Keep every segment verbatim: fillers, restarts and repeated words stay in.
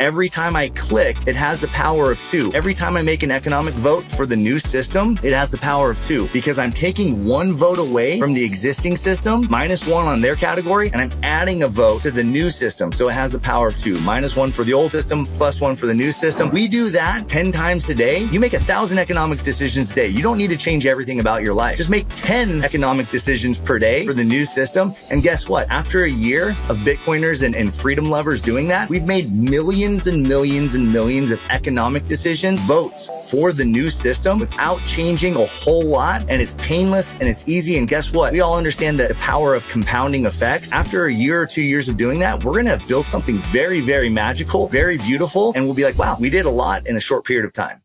Every time I click, it has the power of two. Every time I make an economic vote for the new system, it has the power of two because I'm taking one vote away from the existing system, minus one on their category, and I'm adding a vote to the new system. So it has the power of two, minus one for the old system, plus one for the new system. We do that ten times a day. You make a thousand economic decisions a day. You don't need to change everything about your life. Just make ten economic decisions per day for the new system. And guess what? After a year of Bitcoiners and, and freedom lovers doing that, we've made millions Millions and millions and millions of economic decisions, votes for the new system without changing a whole lot. And it's painless and it's easy. And guess what? We all understand that the power of compounding effects. After a year or two years of doing that, we're going to have built something very, very magical, very beautiful. And we'll be like, wow, we did a lot in a short period of time.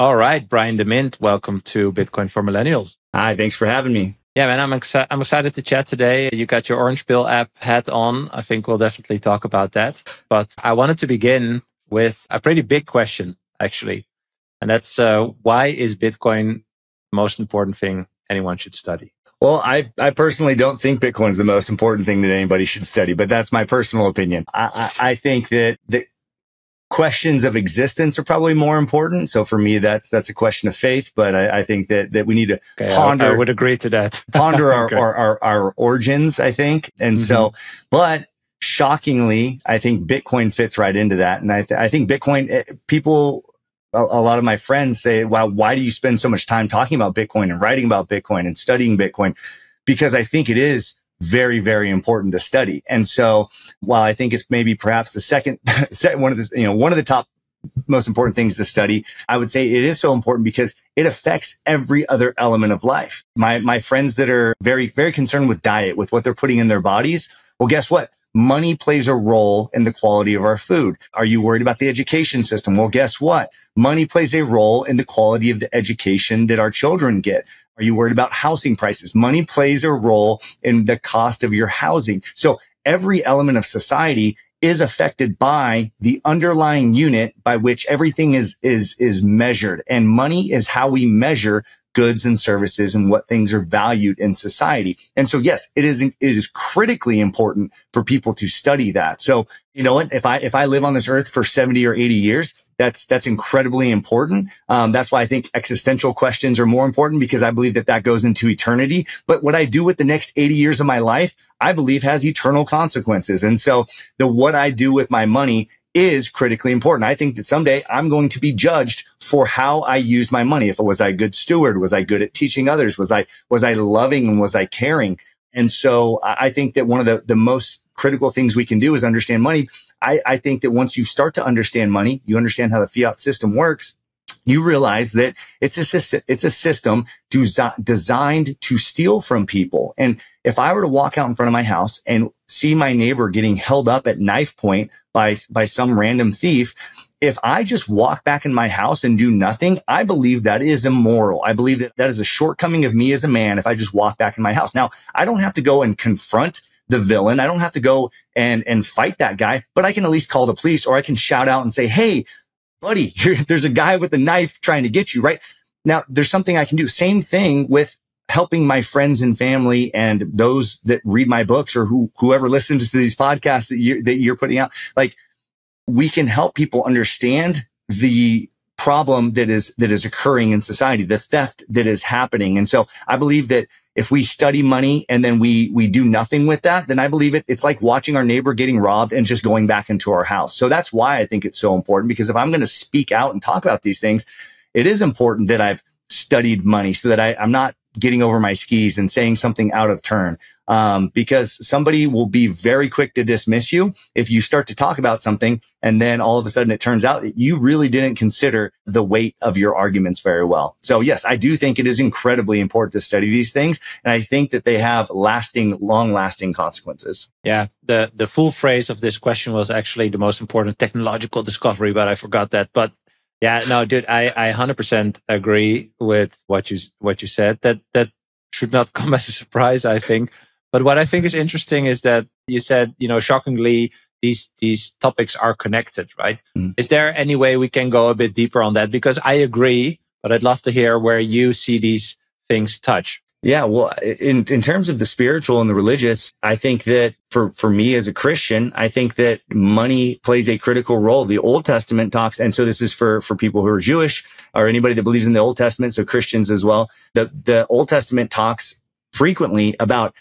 All right, Brian DeMint, welcome to Bitcoin for Millennials. Hi, thanks for having me. Yeah, man, I'm, exci I'm excited to chat today. You got your Orange Pill app hat on. I think we'll definitely talk about that. But I wanted to begin with a pretty big question, actually. And that's uh, why is Bitcoin the most important thing anyone should study? Well, I, I personally don't think Bitcoin is the most important thing that anybody should study, but that's my personal opinion. I, I, I think that the questions of existence are probably more important. So for me, that's that's a question of faith. But I, I think that that we need to okay, ponder. I, I would agree to that. Ponder our, okay. our, our our origins, I think. And mm-hmm. so, but shockingly, I think Bitcoin fits right into that. And I th I think Bitcoin people. A lot of my friends say, "Wow, why do you spend so much time talking about Bitcoin and writing about Bitcoin and studying Bitcoin?" Because I think it is very, very important to study. And so while I think it's maybe perhaps the second, one of the, you know, one of the top most important things to study, I would say it is so important because it affects every other element of life. My, my friends that are very, very concerned with diet, with what they're putting in their bodies. Well, guess what? Money plays a role in the quality of our food. Are you worried about the education system? Well, guess what? Money plays a role in the quality of the education that our children get. Are you worried about housing prices? Money plays a role in the cost of your housing. So every element of society is affected by the underlying unit by which everything is, is, is measured. And money is how we measure goods and services and what things are valued in society. And so, yes, it is, it is critically important for people to study that. So, you know what? If I, if I live on this earth for seventy or eighty years, That's, that's incredibly important. Um, that's why I think existential questions are more important because I believe that that goes into eternity. But what I do with the next eighty years of my life, I believe has eternal consequences. And so the, what I do with my money is critically important. I think that someday I'm going to be judged for how I used my money. If it was I a good steward, was I good at teaching others? Was I, was I loving and was I caring? And so I think that one of the, the most critical things we can do is understand money. I, I think that once you start to understand money, you understand how the fiat system works, you realize that it's a, it's a system designed to steal from people. And if I were to walk out in front of my house and see my neighbor getting held up at knife point by, by some random thief, if I just walk back in my house and do nothing, I believe that is immoral. I believe that that is a shortcoming of me as a man if I just walk back in my house. Now, I don't have to go and confront the villain. I don't have to go and, and fight that guy, but I can at least call the police or I can shout out and say, hey, buddy, you're, there's a guy with a knife trying to get you, right? Now, there's something I can do. Same thing with helping my friends and family and those that read my books or who, whoever listens to these podcasts that you're, that you're putting out. Like, we can help people understand the problem that is, that is occurring in society, the theft that is happening. And so I believe that if we study money and then we, we do nothing with that, then I believe it, it's like watching our neighbor getting robbed and just going back into our house. So that's why I think it's so important, because if I'm going to speak out and talk about these things, it is important that I've studied money so that I, I'm not getting over my skis and saying something out of turn. Um, because somebody will be very quick to dismiss you if you start to talk about something. And then all of a sudden it turns out that you really didn't consider the weight of your arguments very well. So yes, I do think it is incredibly important to study these things. And I think that they have lasting, long lasting consequences. Yeah. The, the full phrase of this question was actually the most important technological discovery, but I forgot that. But yeah, no, dude, I, I one hundred percent agree with what you, what you said. That, that should not come as a surprise, I think. But what I think is interesting is that you said, you know, shockingly, these, these topics are connected, right? Mm. Is there any way we can go a bit deeper on that? Because I agree, but I'd love to hear where you see these things touch. Yeah, well, in in terms of the spiritual and the religious, I think that for for me as a Christian, I think that money plays a critical role. The Old Testament talks, and so this is for for people who are Jewish or anybody that believes in the Old Testament, so Christians as well. The the Old Testament talks frequently about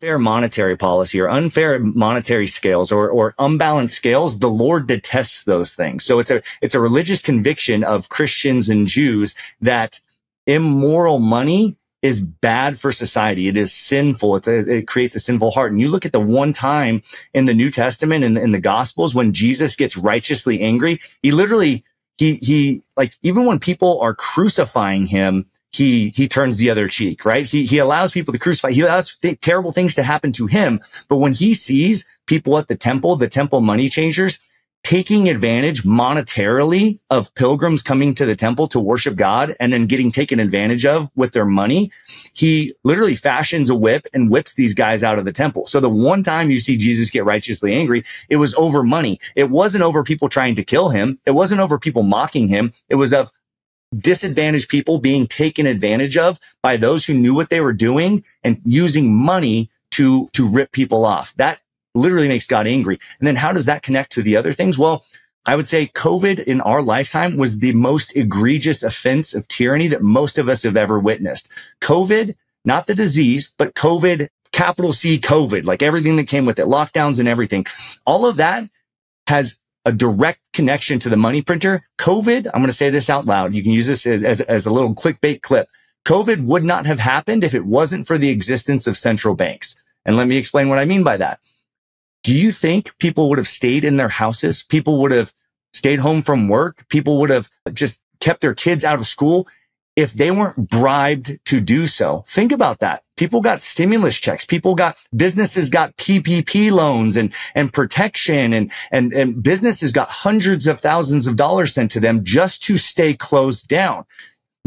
fair monetary policy or unfair monetary scales or or unbalanced scales. The Lord detests those things. So it's a it's a religious conviction of Christians and Jews that immoral money is bad for society. It is sinful. It's a, it creates a sinful heart. And you look at the one time in the New Testament and in, in the Gospels when Jesus gets righteously angry, he literally, he, he, like, even when people are crucifying him, he, he turns the other cheek, right? He, he allows people to crucify. He allows th- terrible things to happen to him. But when he sees people at the temple, the temple money changers, taking advantage monetarily of pilgrims coming to the temple to worship God and then getting taken advantage of with their money, he literally fashions a whip and whips these guys out of the temple. So the one time you see Jesus get righteously angry, it was over money. It wasn't over people trying to kill him. It wasn't over people mocking him. It was of disadvantaged people being taken advantage of by those who knew what they were doing and using money to, to rip people off. That literally makes God angry. And then how does that connect to the other things? Well, I would say COVID in our lifetime was the most egregious offense of tyranny that most of us have ever witnessed. COVID, not the disease, but COVID, capital C COVID, like everything that came with it, lockdowns and everything. All of that has a direct connection to the money printer. COVID, I'm going to say this out loud. You can use this as, as, as a little clickbait clip. COVID would not have happened if it wasn't for the existence of central banks. And let me explain what I mean by that. Do you think people would have stayed in their houses? People would have stayed home from work. People would have just kept their kids out of school if they weren't bribed to do so. Think about that. People got stimulus checks. People got, businesses got P P P loans and, and protection and, and, and businesses got hundreds of thousands of dollars sent to them just to stay closed down.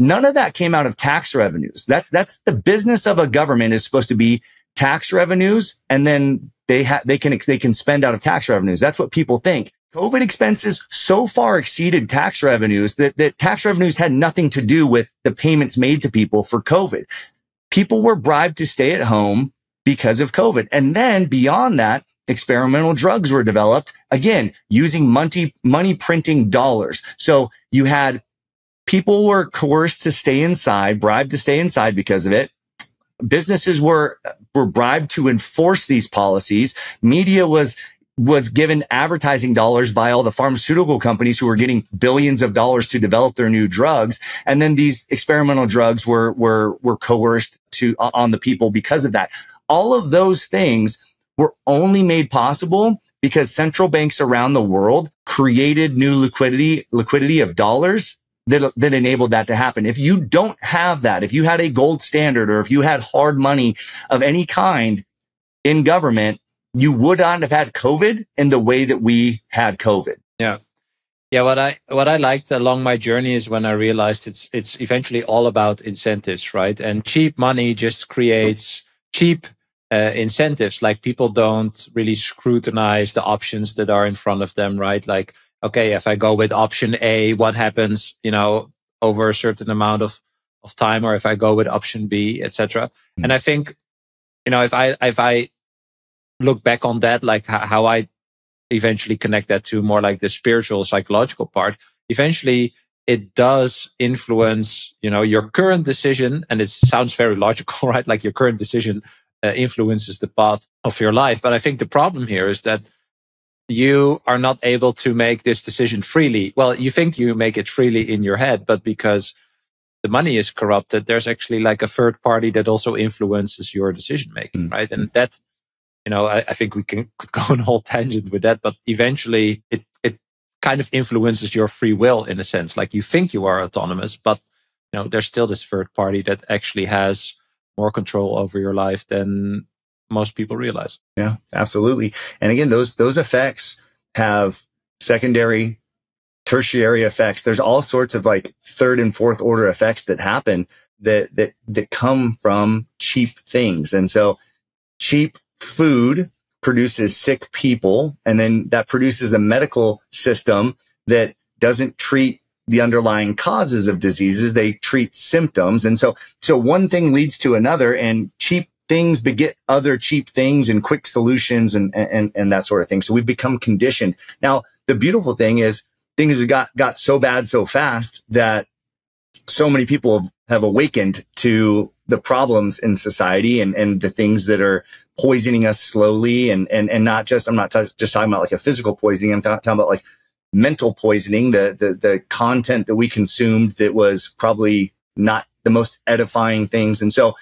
None of that came out of tax revenues. That's, that's the business of a government is supposed to be tax revenues, and then They ha they can, they can spend out of tax revenues. That's what people think. COVID expenses so far exceeded tax revenues that, that tax revenues had nothing to do with the payments made to people for COVID. People were bribed to stay at home because of COVID. And then beyond that, experimental drugs were developed, again, using money, money printing dollars. So you had people were coerced to stay inside, bribed to stay inside because of it. Businesses were were bribed to enforce these policies. Media was was given advertising dollars by all the pharmaceutical companies who were getting billions of dollars to develop their new drugs, and then these experimental drugs were were were coerced to on the people because of that. All of those things were only made possible because central banks around the world created new liquidity liquidity of dollars that, that enabled that to happen. If you don't have that, if you had a gold standard or if you had hard money of any kind in government, you would not have had COVID in the way that we had COVID. Yeah. Yeah. What I, what I liked along my journey is when I realized it's, it's eventually all about incentives, right? And cheap money just creates cheap uh, incentives. Like people don't really scrutinize the options that are in front of them, right? Like, okay, if I go with option A, what happens, you know, over a certain amount of, of time, or if I go with option B, et cetera. Mm-hmm. And I think, you know, if I, if I look back on that, like how I eventually connect that to more like the spiritual, psychological part, eventually it does influence, you know, your current decision. And it sounds very logical, right? Like your current decision uh, influences the path of your life. But I think the problem here is that you are not able to make this decision freely. Well, you think you make it freely in your head, but because the money is corrupted, there's actually like a third party that also influences your decision making, mm-hmm. right? And that, you know, I, I think we can could go on a whole tangent with that, but eventually it, it kind of influences your free will in a sense. Like you think you are autonomous, but you know, there's still this third party that actually has more control over your life than most people realize. Yeah, absolutely. And again, those those effects have secondary, tertiary effects. There's all sorts of like third and fourth order effects that happen that that that come from cheap things. And so cheap food produces sick people, and then that produces a medical system that doesn't treat the underlying causes of diseases. They treat symptoms. And so, so one thing leads to another, and cheap things beget other cheap things and quick solutions and, and, and that sort of thing. So we've become conditioned. Now, the beautiful thing is things got, got so bad so fast that so many people have, have awakened to the problems in society and, and the things that are poisoning us slowly. And, and, and not just, I'm not just talking about like a physical poisoning. I'm talking about like mental poisoning, the, the, the content that we consumed that was probably not the most edifying things. And so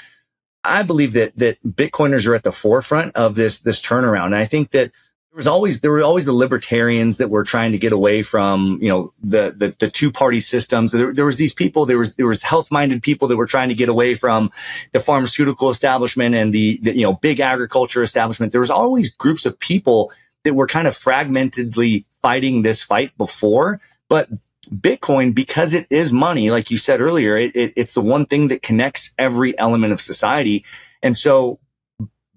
I believe that, that Bitcoiners are at the forefront of this, this turnaround. And I think that there was always, there were always the libertarians that were trying to get away from, you know, the, the, the two party systems. There, there was these people, there was, there was health minded people that were trying to get away from the pharmaceutical establishment and the, the, you know, big agriculture establishment. There was always groups of people that were kind of fragmentedly fighting this fight before, but Bitcoin, because it is money, like you said earlier, it, it, it's the one thing that connects every element of society. And so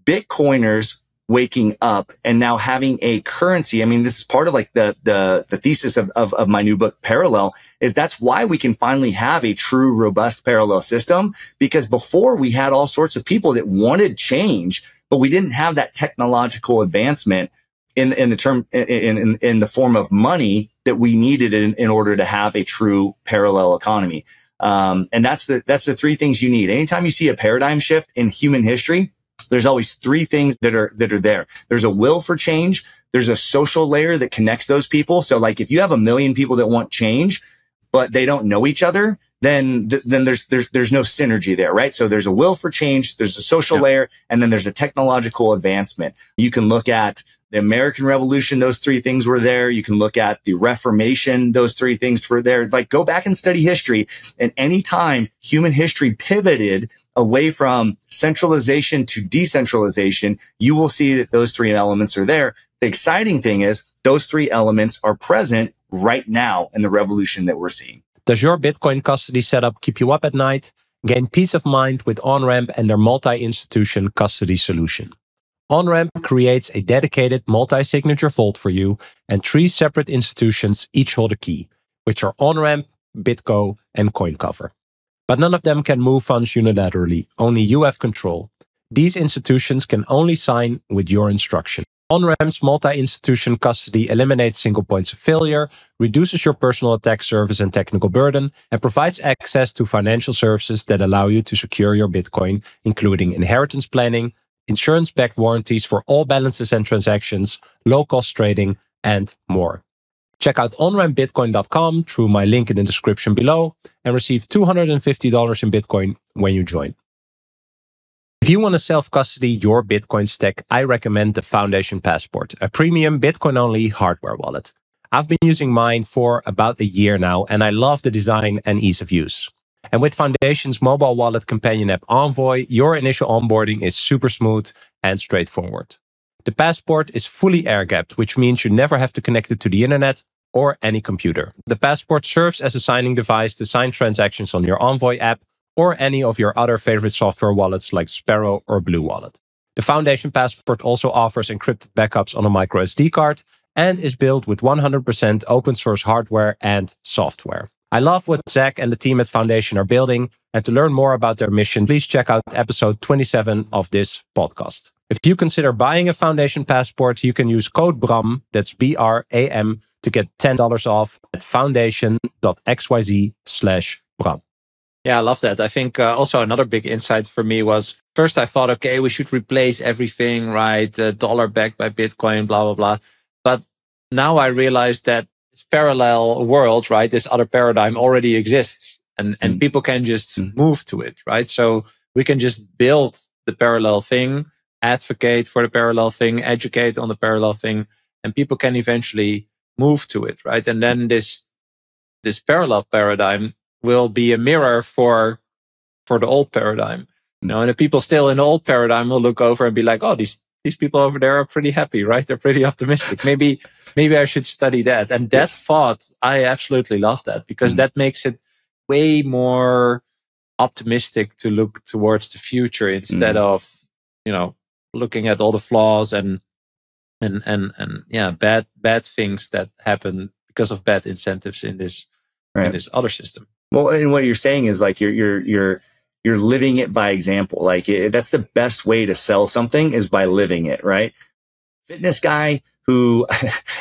Bitcoiners waking up and now having a currency. I mean, this is part of like the, the, the thesis of, of, of my new book, Parallel, is that's why we can finally have a true, robust parallel system, because before we had all sorts of people that wanted change, but we didn't have that technological advancement in, in the term, in, in, in the form of money that we needed in, in order to have a true parallel economy. Um, and that's the, that's the three things you need. Anytime you see a paradigm shift in human history, there's always three things that are, that are there. There's a will for change. There's a social layer that connects those people. So like if you have a million people that want change, but they don't know each other, then, th then there's, there's, there's no synergy there, right? So there's a will for change. There's a social yeah. layer, and then there's a technological advancement. You can look at the American Revolution, those three things were there. You can look at the Reformation, those three things were there. Like, go back and study history. And any time human history pivoted away from centralization to decentralization, you will see that those three elements are there. The exciting thing is those three elements are present right now in the revolution that we're seeing. Does your Bitcoin custody setup keep you up at night? Gain peace of mind with OnRamp and their multi-institution custody solution. OnRamp creates a dedicated multi-signature vault for you, and three separate institutions each hold a key, which are OnRamp, BitGo, and CoinCover. But none of them can move funds unilaterally, only you have control. These institutions can only sign with your instruction. OnRamp's multi-institution custody eliminates single points of failure, reduces your personal attack service and technical burden, and provides access to financial services that allow you to secure your Bitcoin, including inheritance planning, insurance-backed warranties for all balances and transactions, low-cost trading, and more. Check out on ramp bitcoin dot com through my link in the description below and receive two hundred fifty dollars in Bitcoin when you join. If you want to self-custody your Bitcoin stack, I recommend the Foundation Passport, a premium Bitcoin-only hardware wallet. I've been using mine for about a year now, and I love the design and ease of use. And with Foundation's mobile wallet companion app Envoy, your initial onboarding is super smooth and straightforward. The Passport is fully air-gapped, which means you never have to connect it to the internet or any computer. The Passport serves as a signing device to sign transactions on your Envoy app or any of your other favorite software wallets like Sparrow or Blue Wallet. The Foundation Passport also offers encrypted backups on a micro S D card and is built with one hundred percent open-source hardware and software. I love what Zach and the team at Foundation are building, and to learn more about their mission, please check out episode twenty-seven of this podcast. If you consider buying a Foundation Passport, you can use code BRAM, that's B R A M, to get ten dollars off at foundation dot X Y Z slash BRAM. Yeah, I love that. I think uh, also another big insight for me was, first I thought, okay, we should replace everything, right? Uh, dollar backed by Bitcoin, blah, blah, blah. But now I realized that this parallel world, right? This other paradigm already exists, and, and mm. people can just mm. move to it, right? So we can just build the parallel thing, advocate for the parallel thing, educate on the parallel thing, and people can eventually move to it, right? And then this, this parallel paradigm will be a mirror for, for the old paradigm. Mm. You know, and the people still in the old paradigm will look over and be like, oh, these, these people over there are pretty happy, right? They're pretty optimistic. Maybe, maybe I should study that. And that yes. thought, I absolutely love that, because mm. that makes it way more optimistic to look towards the future instead mm. of, you know, looking at all the flaws and, and, and, and yeah, bad, bad things that happen because of bad incentives in this right. in this other system. Well, and what you're saying is like you're you're you're you're living it by example. Like it, that's the best way to sell something is by living it, right? Fitness guy who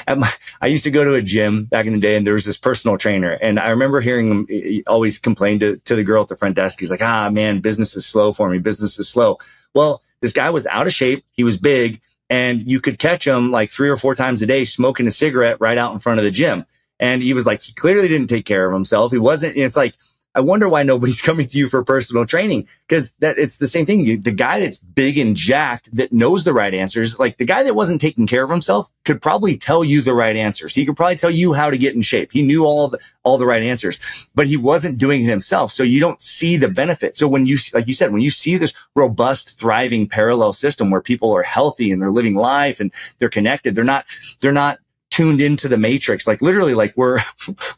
at my, I used to go to a gym back in the day, and there was this personal trainer, and I remember hearing him he always complain to to the girl at the front desk. He's like, "Ah, man, business is slow for me. Business is slow." Well, this guy was out of shape. He was big. And you could catch him like three or four times a day smoking a cigarette right out in front of the gym. And he was like, he clearly didn't take care of himself. He wasn't. It's like, I wonder why nobody's coming to you for personal training, because that it's the same thing. The guy that's big and jacked that knows the right answers, like the guy that wasn't taking care of himself could probably tell you the right answers. He could probably tell you how to get in shape. He knew all the, all the right answers, but he wasn't doing it himself. So you don't see the benefit. So when you, like you said, when you see this robust, thriving parallel system where people are healthy and they're living life and they're connected, they're not, they're not tuned into the matrix, like literally like we're,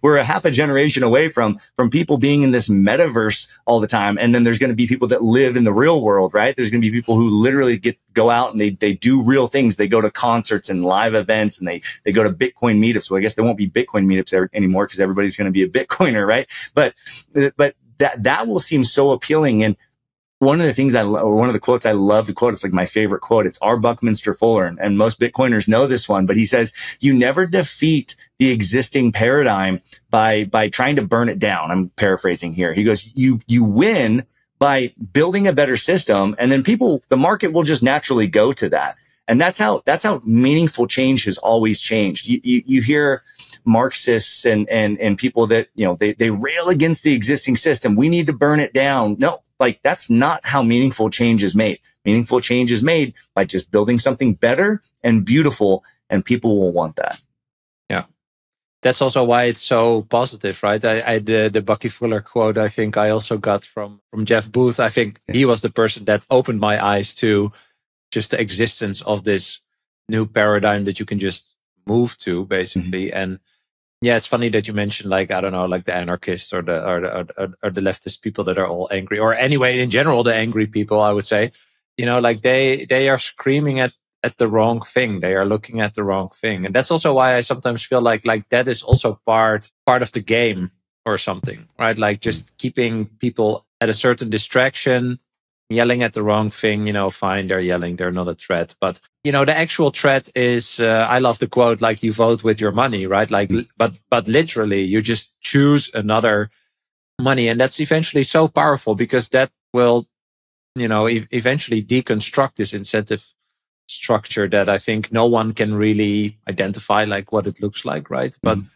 we're a half a generation away from, from people being in this metaverse all the time. And then there's going to be people that live in the real world, right? There's going to be people who literally get, go out and they, they do real things. They go to concerts and live events and they, they go to Bitcoin meetups. Well, I guess there won't be Bitcoin meetups ever, anymore because everybody's going to be a Bitcoiner, right? But, but that, that will seem so appealing. And one of the things I love, or one of the quotes I love to quote, it's like my favorite quote. It's R. Buckminster Fuller, and, and most Bitcoiners know this one, but he says, you never defeat the existing paradigm by, by trying to burn it down. I'm paraphrasing here. He goes, you, you win by building a better system, and then people, the market will just naturally go to that. And that's how, that's how meaningful change has always changed. You, you, you hear Marxists and, and, and people that, you know, they, they rail against the existing system. We need to burn it down. No. Like, that's not how meaningful change is made. Meaningful change is made by just building something better and beautiful, and people will want that. Yeah. That's also why it's so positive, right? I, I the, the Bucky Fuller quote, I think I also got from, from Jeff Booth. I think he was the person that opened my eyes to just the existence of this new paradigm that you can just move to, basically. Mm-hmm. And yeah, it's funny that you mentioned, like, I don't know, like the anarchists or the, or the, or, or the leftist people that are all angry, or anyway, in general, the angry people, I would say, you know, like they, they are screaming at, at the wrong thing. They are looking at the wrong thing. And that's also why I sometimes feel like, like that is also part, part of the game or something, right? Like just keeping people at a certain distraction, yelling at the wrong thing, you know, fine, they're yelling, they're not a threat. But, you know, the actual threat is, uh, I love the quote, like, you vote with your money, right? Like, mm-hmm. but, but literally, you just choose another money. And that's eventually so powerful, because that will, you know, e- eventually deconstruct this incentive structure that I think no one can really identify, like, what it looks like, right? Mm-hmm. But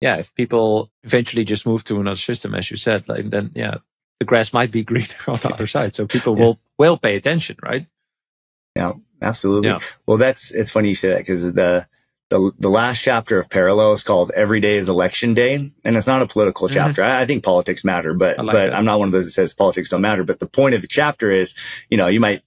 yeah, if people eventually just move to another system, as you said, like, then yeah, the grass might be greener on the other side. So people yeah. will, will pay attention, right? Yeah, absolutely. Yeah. Well, that's, it's funny you say that, because the, the, the last chapter of Parallel is called Every Day is Election Day. And it's not a political chapter. Mm-hmm. I, I think politics matter, but, like but that. I'm not one of those that says politics don't matter. But the point of the chapter is, you know, you might,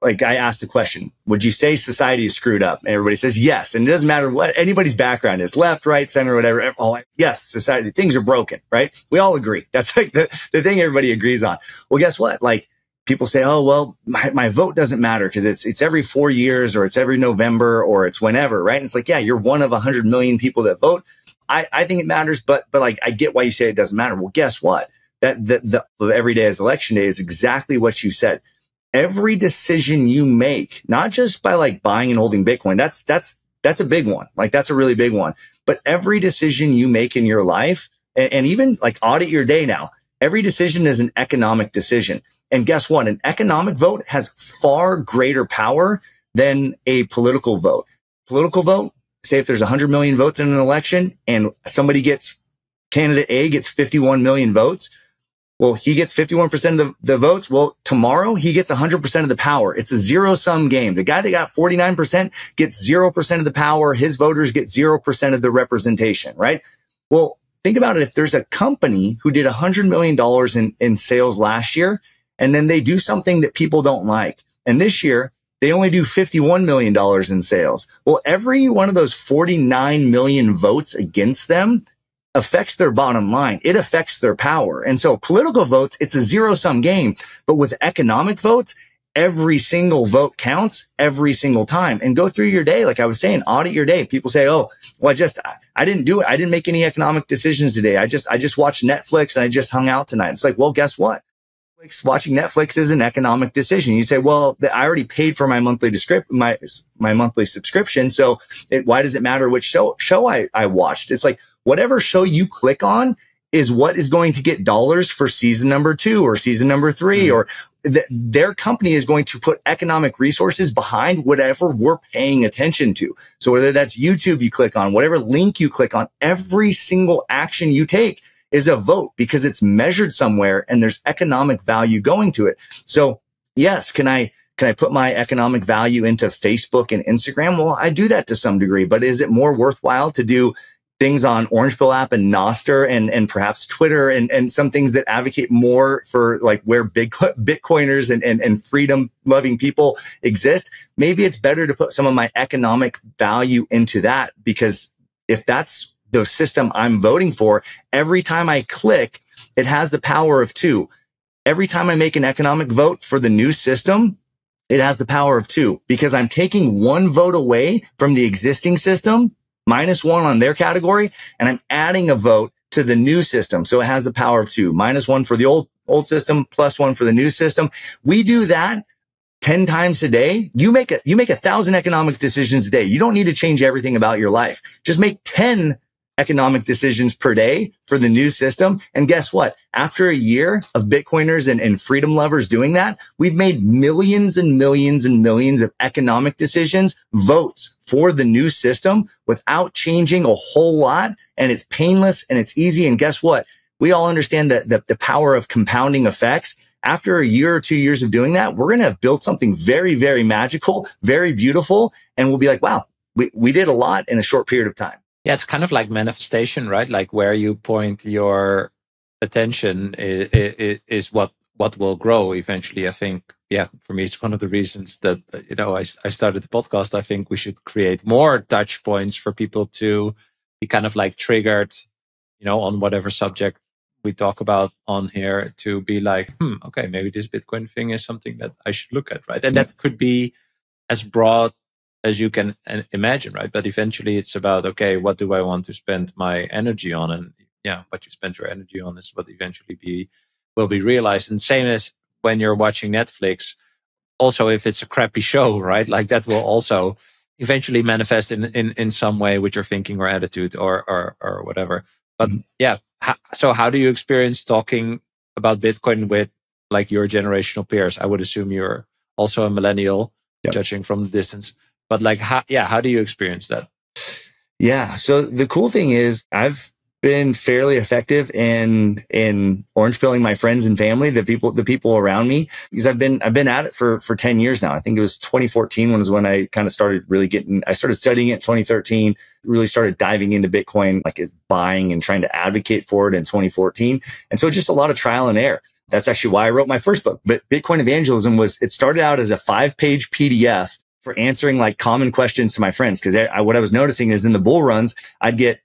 like, I asked the question, would you say society is screwed up? And everybody says yes. And it doesn't matter what anybody's background is, left, right, center, whatever. Oh, yes, society, things are broken, right? We all agree. That's like the, the thing everybody agrees on. Well, guess what? Like, people say, oh, well, my, my vote doesn't matter because it's, it's every four years or it's every November or it's whenever, right? And it's like, yeah, you're one of a hundred million people that vote. I, I think it matters, but, but like, I get why you say it doesn't matter. Well, guess what? That, the, the every day is election day is exactly what you said. Every decision you make, not just by like buying and holding Bitcoin, that's, that's, that's a big one. Like, that's a really big one, but every decision you make in your life, and, and even like audit your day now, every decision is an economic decision. And guess what? An economic vote has far greater power than a political vote. Political vote, say if there's a hundred million votes in an election and somebody gets, candidate A gets fifty-one million votes. Well, he gets fifty-one percent of the, the votes. Well, tomorrow he gets one hundred percent of the power. It's a zero sum game. The guy that got forty-nine percent gets zero percent of the power. His voters get zero percent of the representation, right? Well, think about it. If there's a company who did one hundred million dollars in, in sales last year, and then they do something that people don't like, and this year they only do fifty-one million dollars in sales. Well, every one of those forty-nine million votes against them affects their bottom line. It affects their power. And so political votes, it's a zero sum game. But with economic votes, every single vote counts every single time. And go through your day. Like I was saying, audit your day. People say, oh, well, I just, I, I didn't do it. I didn't make any economic decisions today. I just, I just watched Netflix and I just hung out tonight. It's like, well, guess what? Watching Netflix is an economic decision. You say, well, the, I already paid for my monthly my, my monthly subscription. So it, why does it matter which show, show I, I watched? It's like, whatever show you click on is what is going to get dollars for season number two or season number three, mm-hmm. or th their company is going to put economic resources behind whatever we're paying attention to. So whether that's YouTube you click on, whatever link you click on, every single action you take is a vote because it's measured somewhere and there's economic value going to it. So yes, can I, can I put my economic value into Facebook and Instagram? Well, I do that to some degree, but is it more worthwhile to do things on Orange Pill App and Nostr and, and perhaps Twitter and, and some things that advocate more for like where big Bitcoiners and, and, and freedom loving people exist? Maybe it's better to put some of my economic value into that, because if that's the system I'm voting for, every time I click, it has the power of two. Every time I make an economic vote for the new system, it has the power of two, because I'm taking one vote away from the existing system, minus one on their category, and I'm adding a vote to the new system. So it has the power of two, minus one for the old, old system, plus one for the new system. We do that ten times a day. You make a, you make a thousand economic decisions a day. You don't need to change everything about your life. Just make ten economic decisions per day for the new system. And guess what? After a year of Bitcoiners and, and freedom lovers doing that, we've made millions and millions and millions of economic decisions, votes for the new system without changing a whole lot. And it's painless and it's easy. And guess what? We all understand that the, the power of compounding effects. After a year or two years of doing that, we're going to have built something very, very magical, very beautiful. And we'll be like, wow, we, we did a lot in a short period of time. Yeah, it's kind of like manifestation, right? Like where you point your attention is, is what what will grow eventually. I think, yeah, for me, it's one of the reasons that, you know, I, I started the podcast. I think we should create more touch points for people to be kind of like triggered, you know, on whatever subject we talk about on here, to be like, hmm, okay, maybe this Bitcoin thing is something that I should look at, right? And that could be as broad as you can imagine, right? But eventually it's about, okay, what do I want to spend my energy on? And yeah, what you spend your energy on is what eventually be will be realized. And same as when you're watching Netflix, also if it's a crappy show, right? Like that will also eventually manifest in, in, in some way with your thinking or attitude or, or, or whatever. But mm-hmm. yeah, so how do you experience talking about Bitcoin with like your generational peers? I would assume you're also a millennial, yep. judging from the distance. But like, how, yeah, how do you experience that? Yeah. So the cool thing is I've been fairly effective in, in orange pilling my friends and family, the people, the people around me, because I've been, I've been at it for, for ten years now. I think it was twenty fourteen when was when I kind of started really getting, I started studying it in twenty thirteen, really started diving into Bitcoin, like it's buying and trying to advocate for it in twenty fourteen. And so just a lot of trial and error. That's actually why I wrote my first book. But Bitcoin Evangelism was, it started out as a five page P D F for answering like common questions to my friends. Cause I, what I was noticing is in the bull runs, I'd get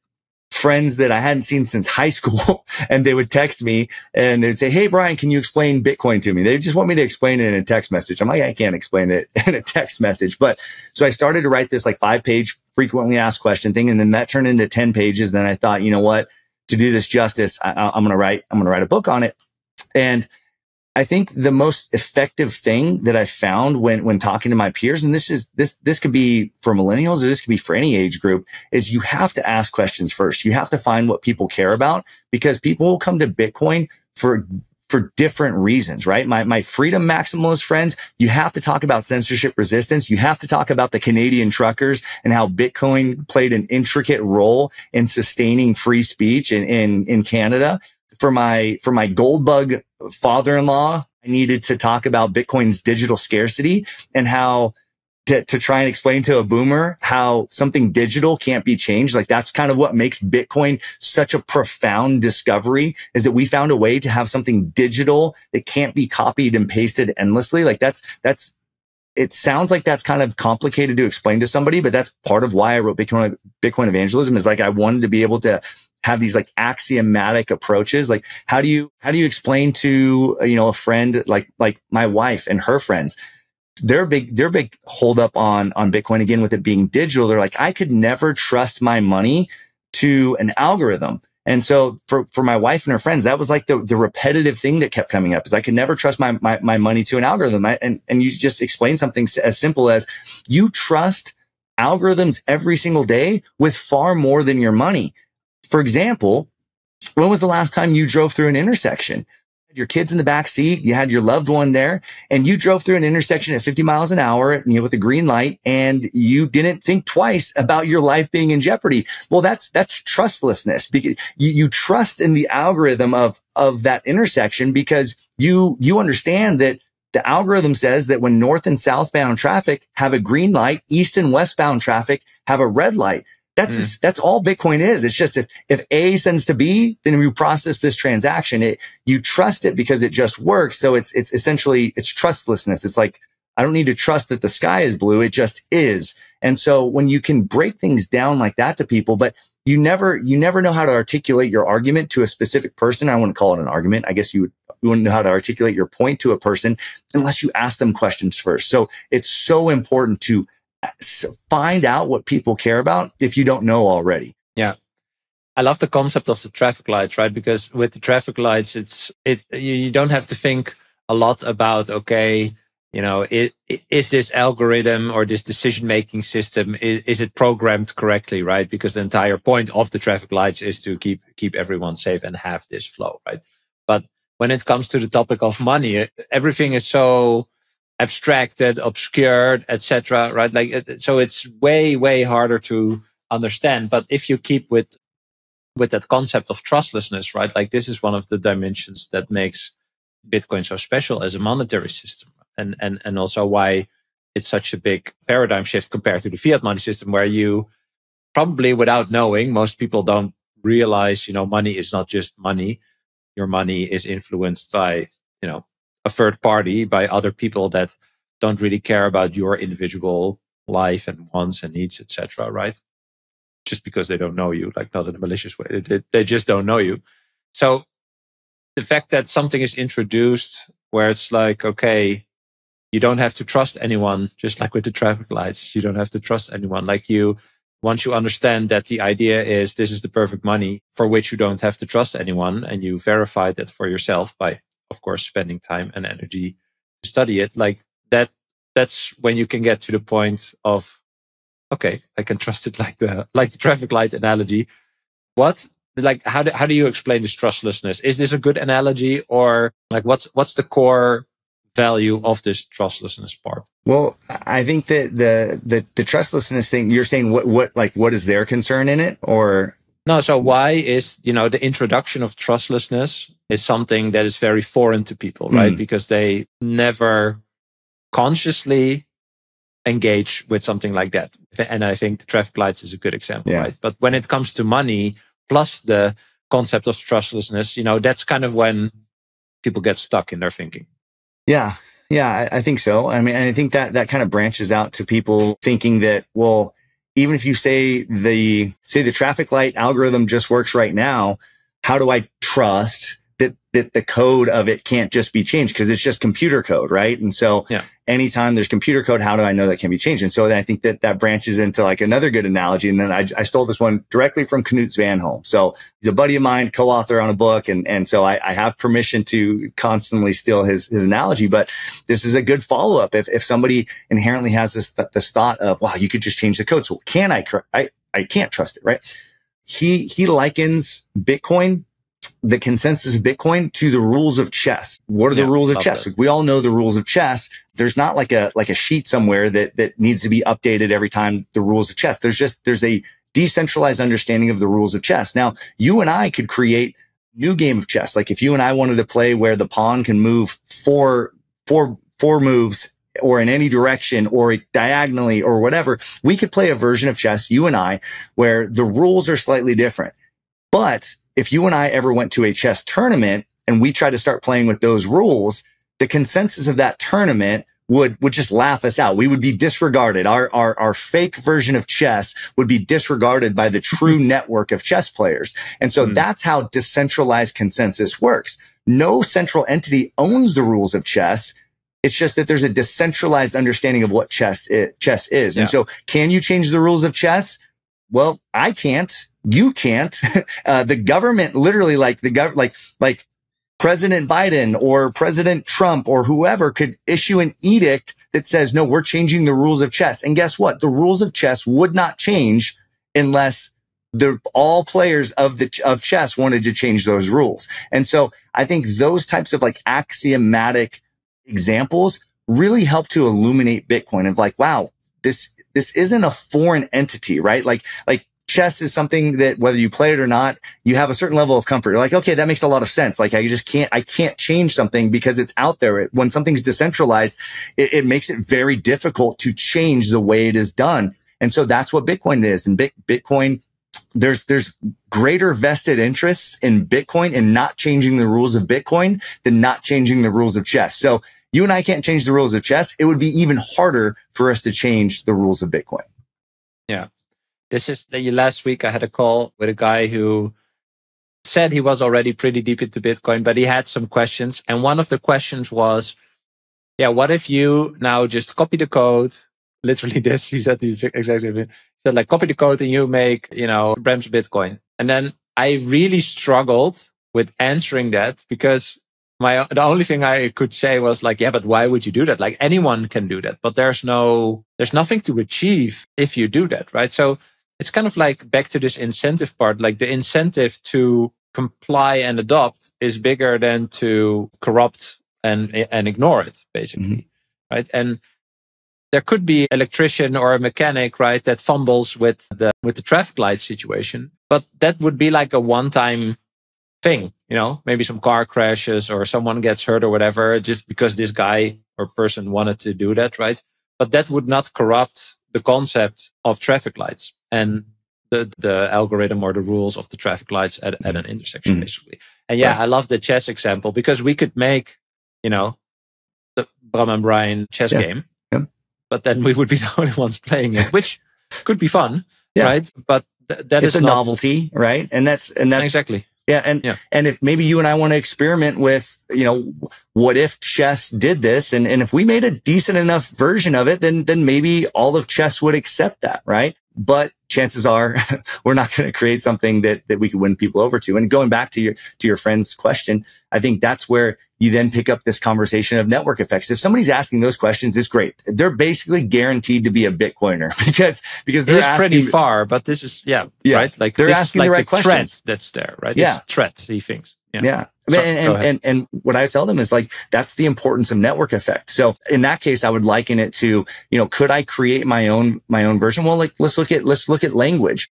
friends that I hadn't seen since high school and they would text me and they'd say, hey, Brian, can you explain Bitcoin to me? They just want me to explain it in a text message. I'm like, I can't explain it in a text message. But so I started to write this like five page frequently asked question thing. And then that turned into ten pages. Then I thought, you know what, to do this justice, I, I'm going to write, I'm going to write a book on it. And I think the most effective thing that I found when, when talking to my peers, and this is, this, this could be for millennials or this could be for any age group, is you have to ask questions first. You have to find what people care about, because people will come to Bitcoin for, for different reasons, right? My, my freedom maximalist friends, you have to talk about censorship resistance. You have to talk about the Canadian truckers and how Bitcoin played an intricate role in sustaining free speech in, in, in Canada. For my, for my gold bug father-in-law, I needed to talk about Bitcoin's digital scarcity and how to, to try and explain to a boomer how something digital can't be changed. Like that's kind of what makes Bitcoin such a profound discovery, is that we found a way to have something digital that can't be copied and pasted endlessly. Like that's, that's, it sounds like that's kind of complicated to explain to somebody, but that's part of why I wrote Bitcoin, Bitcoin Evangelism, is like I wanted to be able to have these like axiomatic approaches. Like, how do you, how do you explain to, you know, a friend, like, like my wife and her friends, Their big, their big hold up on, on Bitcoin, again, with it being digital, they're like, I could never trust my money to an algorithm. And so for, for my wife and her friends, that was like the, the repetitive thing that kept coming up, is I could never trust my, my, my money to an algorithm. I, and, and you just explain something as simple as you trust algorithms every single day with far more than your money. For example, when was the last time you drove through an intersection? Your kids in the back seat, you had your loved one there, and you drove through an intersection at fifty miles an hour, you know, with a green light, and you didn't think twice about your life being in jeopardy. Well, that's, that's trustlessness, because you, you trust in the algorithm of, of that intersection, because you, you understand that the algorithm says that when north and southbound traffic have a green light, east and westbound traffic have a red light. That's, mm. just, that's all Bitcoin is. It's just if, if A sends to B, then you process this transaction. It, you trust it because it just works. So it's, it's essentially, it's trustlessness. It's like, I don't need to trust that the sky is blue. It just is. And so when you can break things down like that to people, but you never, you never know how to articulate your argument to a specific person. I wouldn't call it an argument. I guess you would, you wouldn't know how to articulate your point to a person unless you ask them questions first. So it's so important to find out what people care about if you don't know already. Yeah. I love the concept of the traffic lights, right? Because with the traffic lights, it's, it, you, you don't have to think a lot about, okay, you know, it, it, is this algorithm or this decision-making system, is, is it programmed correctly, right? Because the entire point of the traffic lights is to keep, keep everyone safe and have this flow, right? But when it comes to the topic of money, everything is so abstracted, obscured, et cetera, right? Like, so it's way, way harder to understand. But if you keep with, with that concept of trustlessness, right? Like, this is one of the dimensions that makes Bitcoin so special as a monetary system. And, and, and also why it's such a big paradigm shift compared to the fiat money system, where you probably, without knowing, most people don't realize, you know, money is not just money. Your money is influenced by, you know, a third party, by other people that don't really care about your individual life and wants and needs, et cetera, right? Just because they don't know you, like, not in a malicious way. They, they just don't know you. So the fact that something is introduced where it's like, okay, you don't have to trust anyone, just like with the traffic lights, you don't have to trust anyone. Like, you, once you understand that the idea is this is the perfect money for which you don't have to trust anyone, and you verify that for yourself by, of course, spending time and energy to study it, like that, that's when you can get to the point of, okay, I can trust it, like the, like the traffic light analogy. What, like, how do, how do you explain this trustlessness? Is this a good analogy, or like, what's, what's the core value of this trustlessness part? Well, I think that the, the, the trustlessness thing, you're saying what, what, like, what is their concern in it, or? No, so why is, you know, the introduction of trustlessness is something that is very foreign to people, right? Mm. Because they never consciously engage with something like that. And I think the traffic lights is a good example, yeah. right? But when it comes to money, plus the concept of trustlessness, you know, that's kind of when people get stuck in their thinking. Yeah. Yeah, I, I think so. I mean, and I think that that kind of branches out to people thinking that, well, even if you say the, say the traffic light algorithm just works right now, how do I trust that, that the code of it can't just be changed? Cause it's just computer code, right? And so yeah. anytime there's computer code, how do I know that can be changed? And so then I think that that branches into like another good analogy. And then I, I stole this one directly from Knut Svanholm. So he's a buddy of mine, co-author on a book. And, and so I, I have permission to constantly steal his, his analogy, but this is a good follow-up. If, if somebody inherently has this, th this thought of, wow, you could just change the code. So can I, I, I can't trust it, right? He, he likens Bitcoin, the consensus of Bitcoin, to the rules of chess. What are yeah, the rules of chess? Like, we all know the rules of chess. There's not like a, like a sheet somewhere that, that needs to be updated every time the rules of chess. There's just, there's a decentralized understanding of the rules of chess. Now, you and I could create new game of chess. Like, if you and I wanted to play where the pawn can move four, four, four moves or in any direction or diagonally or whatever, we could play a version of chess, you and I, where the rules are slightly different. But if you and I ever went to a chess tournament and we tried to start playing with those rules, the consensus of that tournament would, would just laugh us out. We would be disregarded. Our, our, our fake version of chess would be disregarded by the true network of chess players. And so mm. that's how decentralized consensus works. No central entity owns the rules of chess. It's just that there's a decentralized understanding of what chess is, chess is. Yeah. And so can you change the rules of chess? Well, I can't. You can't. uh, the government literally like the gov like like President Biden or President Trump or whoever could issue an edict that says, no, we're changing the rules of chess. And guess what? The rules of chess would not change unless the all players of the of chess wanted to change those rules. And so I think those types of like axiomatic examples really help to illuminate Bitcoin of like, wow, this this isn't a foreign entity, right? Like like chess is something that whether you play it or not, you have a certain level of comfort. You're like, okay, that makes a lot of sense. Like I just can't, I can't change something because it's out there. It, when something's decentralized, it, it makes it very difficult to change the way it is done. And so that's what Bitcoin is. And Bi- Bitcoin, there's, there's greater vested interests in Bitcoin and not changing the rules of Bitcoin than not changing the rules of chess. So you and I can't change the rules of chess. It would be even harder for us to change the rules of Bitcoin. Yeah. This is last week I had a call with a guy who said he was already pretty deep into Bitcoin, but he had some questions. And one of the questions was, yeah, what if you now just copy the code? Literally this, he said these exactly. He said like, copy the code and you make, you know, Bram's Bitcoin. And then I really struggled with answering that because my, the only thing I could say was like, yeah, but why would you do that? Like anyone can do that, but there's no, there's nothing to achieve if you do that, right? So it's kind of like back to this incentive part, like the incentive to comply and adopt is bigger than to corrupt and, and ignore it basically, mm-hmm. right? And there could be an electrician or a mechanic, right, that fumbles with the with the traffic light situation, but that would be like a one-time thing, you know. Maybe some car crashes or someone gets hurt or whatever, just because this guy or person wanted to do that, right? But that would not corrupt the concept of traffic lights and the the algorithm or the rules of the traffic lights at, at an intersection, mm-hmm. basically. And yeah, right. I love the chess example because we could make, you know, the Bram and Brian chess yeah. game. But then we would be the only ones playing it, which could be fun, yeah. right? But th that it's is a not... novelty, right? And that's and that's exactly, yeah. And yeah. and if maybe you and I want to experiment with, you know, what if chess did this, and and if we made a decent enough version of it, then then maybe all of chess would accept that, right? But chances are, we're not going to create something that that we could win people over to. And going back to your to your friend's question, I think that's where you then pick up this conversation of network effects. If somebody's asking those questions, it's great. They're basically guaranteed to be a Bitcoiner because because they're asking, pretty far. But this is yeah, yeah right. Like they're asking like the right questions. That's there, right? Yeah, it's threats. He thinks. Yeah. yeah. So, and, and, and, and what I tell them is like, that's the importance of network effect. So in that case, I would liken it to, you know, could I create my own, my own version? Well, like, let's look at, let's look at language.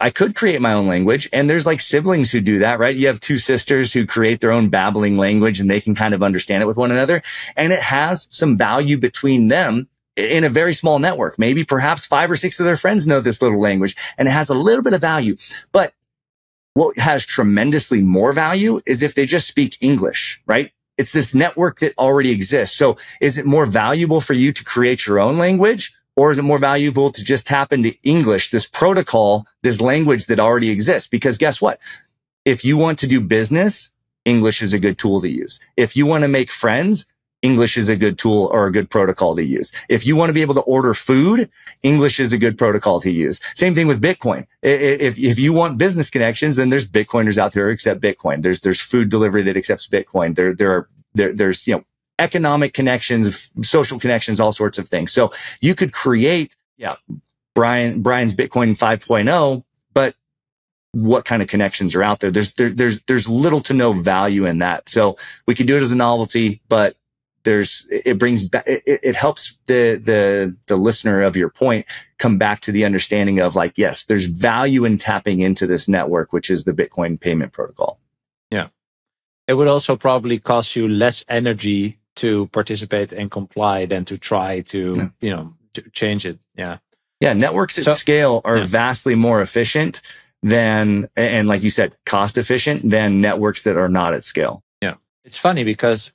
I could create my own language, and there's like siblings who do that, right? You have two sisters who create their own babbling language and they can kind of understand it with one another. And it has some value between them. In a very small network, maybe perhaps five or six of their friends know this little language, and it has a little bit of value, but what has tremendously more value is if they just speak English, right? It's this network that already exists. So is it more valuable for you to create your own language, or is it more valuable to just tap into English, this protocol, this language that already exists? Because guess what? If you want to do business, English is a good tool to use. If you want to make friends, English is a good tool or a good protocol to use. If you want to be able to order food, English is a good protocol to use. Same thing with Bitcoin. If, if you want business connections, then there's Bitcoiners out there who accept Bitcoin. There's, there's food delivery that accepts Bitcoin. There, there are, there, there's, you know, economic connections, social connections, all sorts of things. So you could create, yeah, Brian, Brian's Bitcoin five point oh, but what kind of connections are out there? There's, there, there's, there's little to no value in that. So we could do it as a novelty, but There's, it brings back, it, it helps the, the, the listener of your point come back to the understanding of like, yes, there's value in tapping into this network, which is the Bitcoin payment protocol. Yeah. It would also probably cost you less energy to participate and comply than to try to, yeah. you know, to change it. Yeah. Yeah. Networks at so, scale are yeah. vastly more efficient than, and like you said, cost efficient than networks that are not at scale. Yeah. It's funny because,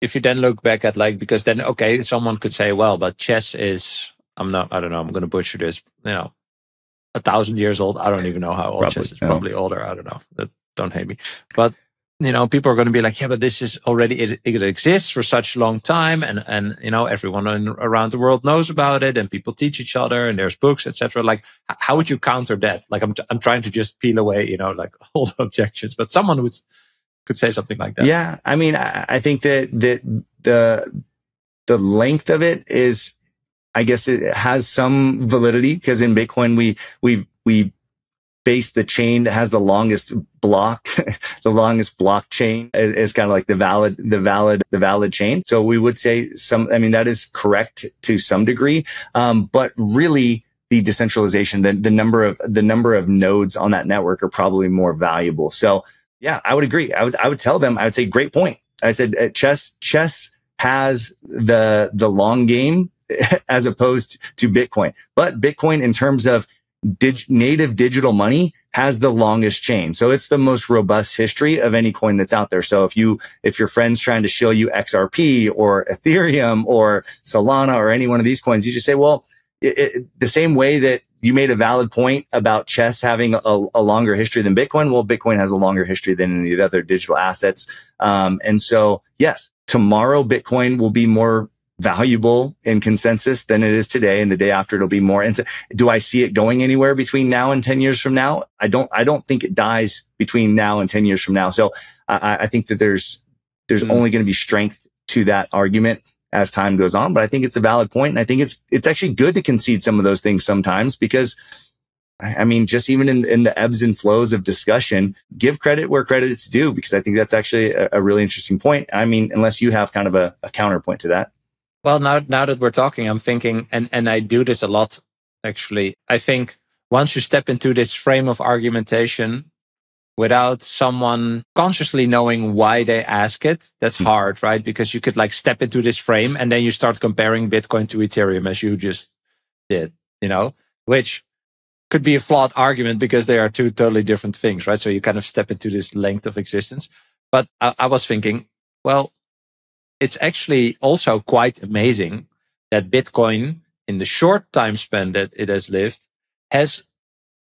if you then look back at like, because then, okay, someone could say, well, but chess is, I'm not, I don't know, I'm going to butcher this, you know, a thousand years old. I don't even know how old probably, chess is, no. probably older. I don't know. Don't hate me. But you know, people are going to be like, yeah, but this is already, it, it exists for such a long time. And, and, you know, everyone in, around the world knows about it and people teach each other and there's books, et cetera. Like, how would you counter that? Like, I'm, t I'm trying to just peel away, you know, like all the objections, but someone would, could say something like that. Yeah. I mean, I, I think that, that the, the length of it is, I guess it has some validity because in Bitcoin, we, we, we, base the chain that has the longest block, the longest blockchain is, is kind of like the valid, the valid, the valid chain. So we would say some, I mean, that is correct to some degree. Um, but really the decentralization, the, the number of, the number of nodes on that network are probably more valuable. So yeah, I would agree. I would, I would tell them, I would say, great point. I said, uh, chess, chess has the, the long game as opposed to Bitcoin, but Bitcoin in terms of Dig native digital money has the longest chain. So it's the most robust history of any coin that's out there. So if you, if your friend's trying to shill you X R P or Ethereum or Solana or any one of these coins, you just say, well, it, it, the same way that you made a valid point about chess having a, a longer history than Bitcoin. Well, Bitcoin has a longer history than any of the other digital assets. Um, and so yes, tomorrow Bitcoin will be more valuable in consensus than it is today, and the day after it'll be more. And so, do I see it going anywhere between now and ten years from now? I don't. I don't think it dies between now and ten years from now. So I, I think that there's there's mm. only going to be strength to that argument as time goes on. But I think it's a valid point, and I think it's it's actually good to concede some of those things sometimes because, I mean, just even in in the ebbs and flows of discussion, give credit where credit's due because I think that's actually a, a really interesting point. I mean, unless you have kind of a, a counterpoint to that. Well, now, now that we're talking, I'm thinking, and, and I do this a lot, actually. I think once you step into this frame of argumentation without someone consciously knowing why they ask it, that's hard, right? Because you could like step into this frame and then you start comparing Bitcoin to Ethereum as you just did, you know, which could be a flawed argument because they are two totally different things, right? So you kind of step into this length of existence. But I, I was thinking, well, it's actually also quite amazing that Bitcoin, in the short time span that it has lived, has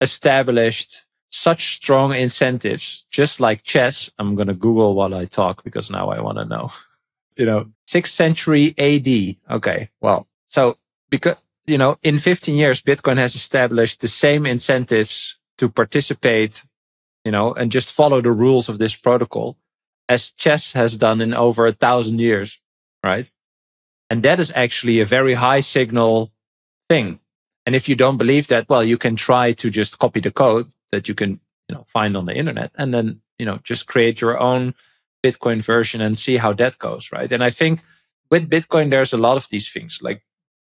established such strong incentives, just like chess. I'm going to Google while I talk because now I want to know, you know, sixth century A D. Okay. Well, so because, you know, in fifteen years, Bitcoin has established the same incentives to participate, you know, and just follow the rules of this protocol as chess has done in over a thousand years, right? And that is actually a very high signal thing. And if you don't believe that, well, you can try to just copy the code that you can, you know, find on the internet and then, you know, just create your own Bitcoin version and see how that goes, right? And I think with Bitcoin, there's a lot of these things. Like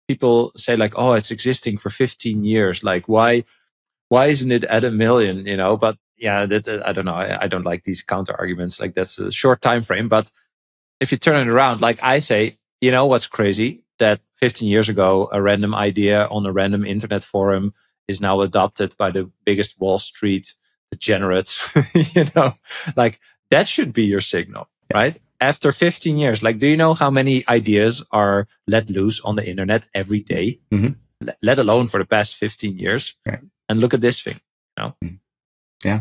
people say like, oh, it's existing for fifteen years. Like why, why isn't it at a million, you know? But yeah, that, I don't know. I, I don't like these counter arguments. Like that's a short time frame. But if you turn it around, like I say, you know what's crazy? That fifteen years ago, a random idea on a random internet forum is now adopted by the biggest Wall Street degenerates. You know, like that should be your signal, right? After fifteen years, like, do you know how many ideas are let loose on the internet every day? Mm-hmm. Let alone for the past fifteen years. Right. And look at this thing, you know? Mm-hmm. Yeah.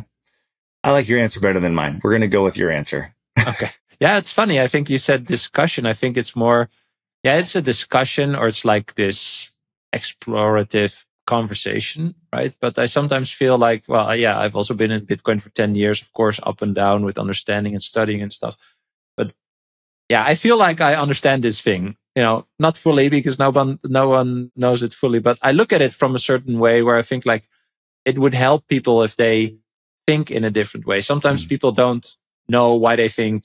I like your answer better than mine. We're going to go with your answer. Okay. Yeah. It's funny. I think you said discussion. I think it's more, yeah, it's a discussion or it's like this explorative conversation, right? But I sometimes feel like, well, yeah, I've also been in Bitcoin for ten years, of course, up and down with understanding and studying and stuff. But yeah, I feel like I understand this thing, you know, not fully because no one, no one knows it fully, but I look at it from a certain way where I think like it would help people if they think in a different way. Sometimes mm. people don't know why they think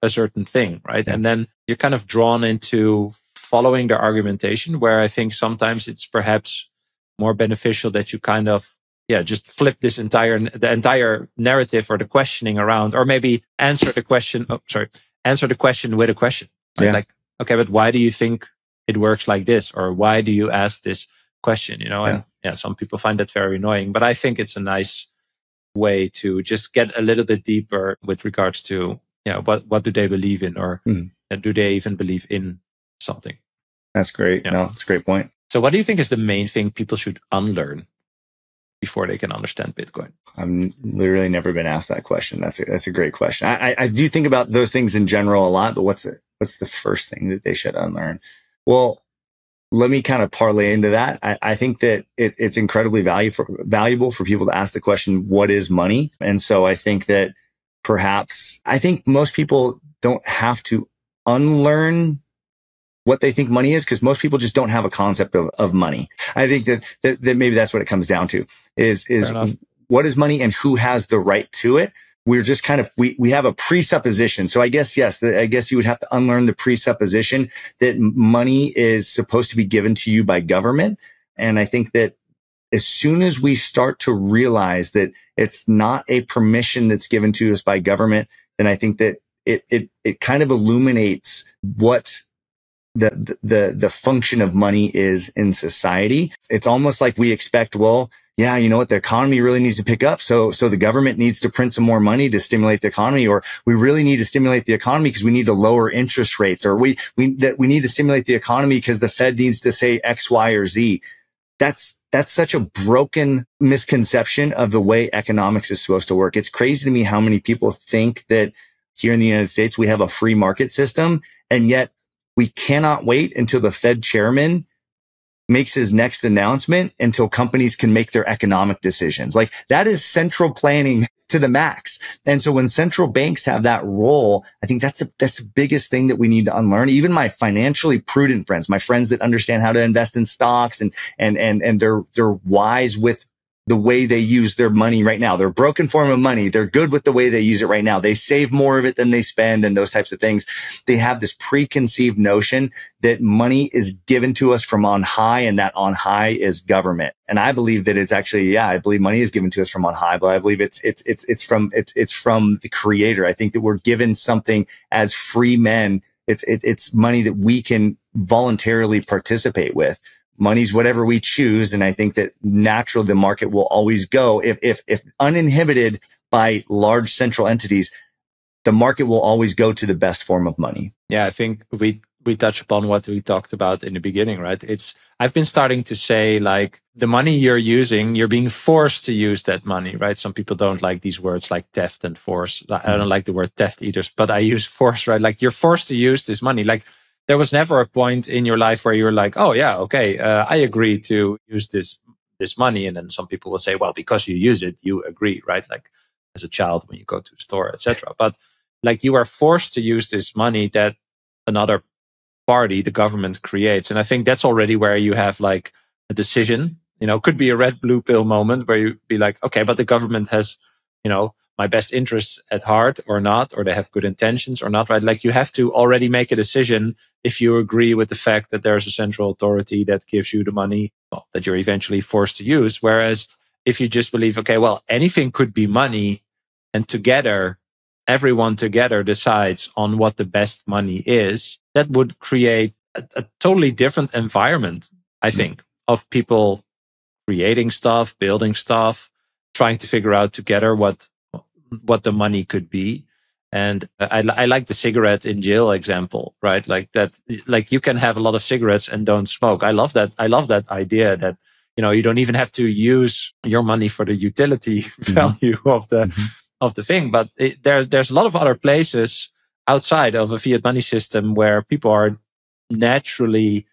a certain thing, right? Yeah. And then you're kind of drawn into following the argumentation where I think sometimes it's perhaps more beneficial that you kind of, yeah, just flip this entire, the entire narrative or the questioning around, or maybe answer the question, oh, sorry, answer the question with a question. Right? Yeah. Like, okay, but why do you think it works like this? Or why do you ask this question? You know, yeah. And yeah, some people find that very annoying, but I think it's a nice way to just get a little bit deeper with regards to, you know, what, what do they believe in or mm. do they even believe in something? That's great. You know? No, that's a great point. So what do you think is the main thing people should unlearn? before they can understand Bitcoin? I've literally never been asked that question. That's a, that's a great question. I, I do think about those things in general a lot, but what's the, what's the first thing that they should unlearn? Well, let me kind of parlay into that. I, I think that it, it's incredibly value for, valuable for people to ask the question, what is money? And so I think that perhaps, I think most people don't have to unlearn what they think money is, because most people just don't have a concept of, of money. I think that, that, that maybe that's what it comes down to is, is what is money and who has the right to it? We're just kind of, we, we have a presupposition. So I guess, yes, the, I guess you would have to unlearn the presupposition that money is supposed to be given to you by government. And I think that as soon as we start to realize that it's not a permission that's given to us by government, then I think that it, it, it kind of illuminates what the, the, the function of money is in society. It's almost like we expect, well, yeah, you know what? The economy really needs to pick up. So, so the government needs to print some more money to stimulate the economy, or we really need to stimulate the economy because we need to lower interest rates, or we, we, that we need to stimulate the economy because the Fed needs to say X, Y, or Z. That's, that's such a broken misconception of the way economics is supposed to work. It's crazy to me how many people think that here in the United States, we have a free market system, and yet we cannot wait until the Fed chairman makes his next announcement until companies can make their economic decisions. Like, that is central planning to the max. And so when central banks have that role, I think that's a, that's the biggest thing that we need to unlearn. Even my financially prudent friends, my friends that understand how to invest in stocks and, and, and, and they're, they're wise with the way they use their money right now. They're a broken form of money. They're good with the way they use it right now. They save more of it than they spend and those types of things. They have this preconceived notion that money is given to us from on high, and that on high is government. And I believe that it's actually, yeah, I believe money is given to us from on high, but I believe it's, it's, it's, it's from, it's, it's from the creator. I think that we're given something as free men. It's, it, it's money that we can voluntarily participate with. Money's whatever we choose. And I think that naturally the market will always go, if, if, if uninhibited by large central entities, the market will always go to the best form of money. Yeah. I think we, we touch upon what we talked about in the beginning, right? It's, I've been starting to say, like, the money you're using, you're being forced to use that money, right? Some people don't like these words like theft and force. I don't like the word theft either, but I use force, right? Like, you're forced to use this money. Like, there was never a point in your life where you were like, oh yeah, okay, uh, I agree to use this, this money. And then some people will say, well, because you use it, you agree, right? Like, as a child, when you go to a store, et cetera. But like, you are forced to use this money that another party, the government, creates. And I think that's already where you have like a decision, you know, could be a red blue pill moment where you be like, okay, but the government has, you know, my best interests at heart or not, or they have good intentions or not, right? Like, you have to already make a decision if you agree with the fact that there's a central authority that gives you the money, well, that you're eventually forced to use. Whereas if you just believe, okay, well, anything could be money, and together, everyone together decides on what the best money is, that would create a, a totally different environment, I think, mm-hmm. of people creating stuff, building stuff, trying to figure out together what what the money could be. And I, I like the cigarette in jail example, right? Like that, like you can have a lot of cigarettes and don't smoke. I love that. I love that idea that, you know, you don't even have to use your money for the utility mm-hmm. value of the, mm-hmm. of the thing. But it, there, there's a lot of other places outside of a fiat money system where people are naturally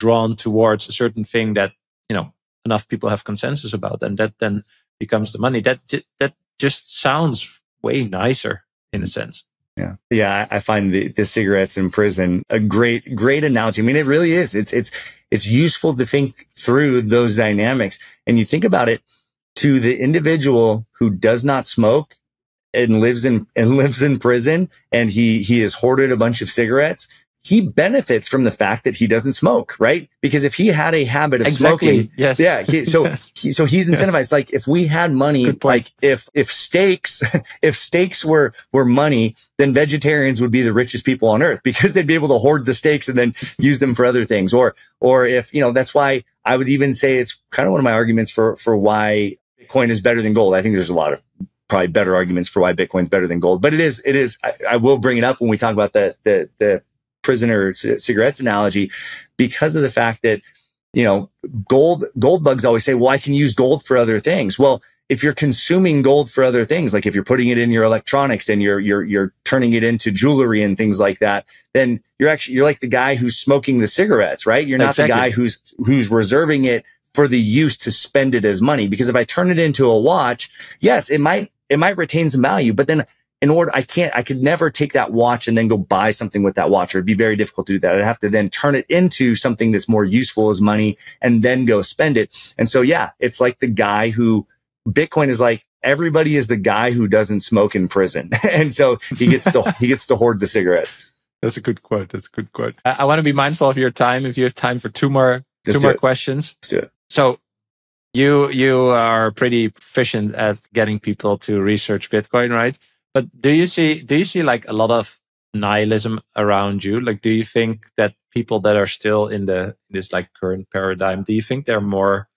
drawn towards a certain thing that, you know, enough people have consensus about. And that then becomes the money. That, that, just sounds way nicer in a sense. Yeah. Yeah. I find the, the cigarettes in prison a great, great analogy. I mean, it really is. It's, it's, it's useful to think through those dynamics. And you think about it, to the individual who does not smoke and lives in, and lives in prison, and he, he has hoarded a bunch of cigarettes. He benefits from the fact that he doesn't smoke, right? Because if he had a habit of exactly. smoking, yes. yeah, he, so, yes. he, so he's incentivized. Yes. Like, if we had money, like if, if steaks, if steaks were, were money, then vegetarians would be the richest people on earth, because they'd be able to hoard the steaks and then use them for other things. Or, or if, you know, that's why I would even say it's kind of one of my arguments for, for why Bitcoin is better than gold. I think there's a lot of probably better arguments for why Bitcoin's better than gold, but it is, it is, I, I will bring it up when we talk about the, the, the, prisoner cigarettes analogy, because of the fact that you know, gold, gold bugs always say, well, I can use gold for other things. Well, if you're consuming gold for other things, like if you're putting it in your electronics and you're, you're, you're turning it into jewelry and things like that, then you're actually, you're like the guy who's smoking the cigarettes, right? You're not exactly. the guy who's, who's reserving it for the use to spend it as money. Because if I turn it into a watch, yes, it might, it might retain some value, but then in order, I can't, I could never take that watch and then go buy something with that watch, or it'd be very difficult to do that. I'd have to then turn it into something that's more useful as money and then go spend it. And so, yeah, it's like the guy who, Bitcoin is like, everybody is the guy who doesn't smoke in prison. And so he gets to, he gets to hoard the cigarettes. That's a good quote. That's a good quote. I, I want to be mindful of your time. If you have time for two more, Let's two more it. questions. Let's do it. So you, you are pretty proficient at getting people to research Bitcoin, right? But do you see, do you see like a lot of nihilism around you? Like, do you think that people that are still in the, this like current paradigm, do you think they're more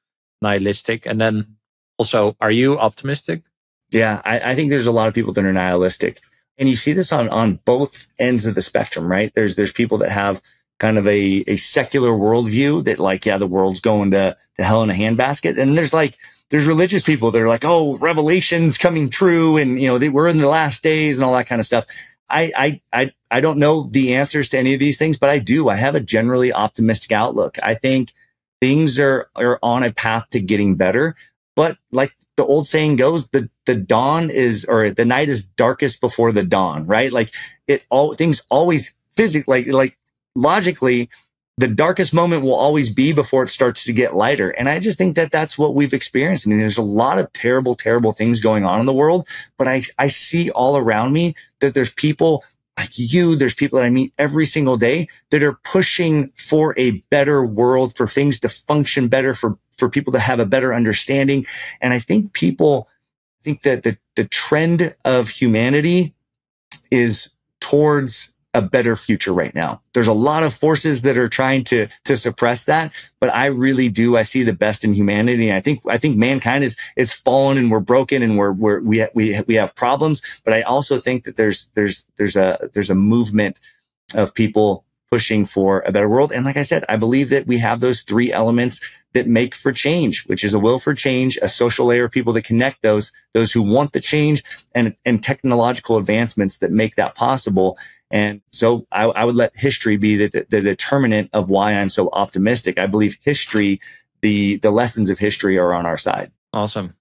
nihilistic? And then also, are you optimistic? Yeah, I, I think there's a lot of people that are nihilistic. And you see this on, on both ends of the spectrum, right? There's, there's people that have kind of a, a secular worldview that like, yeah, the world's going to, to hell in a handbasket. And there's like, there's religious people that are like, oh, revelation's coming true. And, you know, they, we're in the last days and all that kind of stuff. I, I, I, I don't know the answers to any of these things, but I do. I have a generally optimistic outlook. I think things are, are on a path to getting better. But like the old saying goes, the, the dawn is, or the night is darkest before the dawn, right? Like it all, things always physically, like, like logically, the darkest moment will always be before it starts to get lighter. And I just think that that's what we've experienced. I mean, there's a lot of terrible, terrible things going on in the world, but I, I see all around me that there's people like you, there's people that I meet every single day that are pushing for a better world, for things to function better, for for people to have a better understanding. And I think people think that the, the trend of humanity is towards a better future right now. There's a lot of forces that are trying to, to suppress that, but I really do. I see the best in humanity. And I think, I think mankind is, is fallen and we're broken and we're, we're, we, ha we, ha we have problems. But I also think that there's, there's, there's a, there's a movement of people pushing for a better world. And like I said, I believe that we have those three elements that make for change, which is a will for change, a social layer of people that connect those, those who want the change, and, and technological advancements that make that possible. And so I, I would let history be the, the determinant of why I'm so optimistic. I believe history, the, the lessons of history are on our side. Awesome.